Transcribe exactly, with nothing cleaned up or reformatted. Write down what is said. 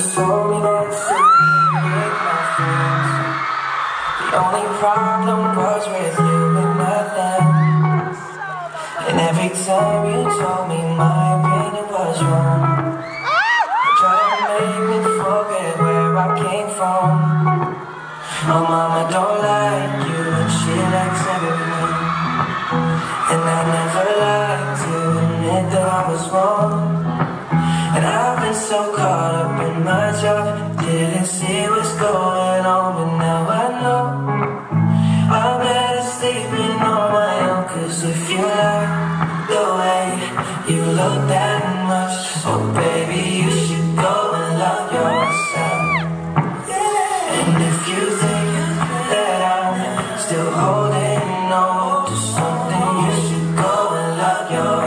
just told me that you made my friends. The only problem was with you and nothing. And every time you told me my opinion was wrong, you tried to make me forget where I came from. Oh, mama don't like you and she likes everyone. And I never liked to admit that I was wrong. And I've been so caught up in my job, didn't see what's going on, but now I know I'm better sleeping on my own. Cause if you like the way you look that much, oh baby, you should go and love yourself. Yeah. And if you think that I'm still holding on to something, you should go and love yourself.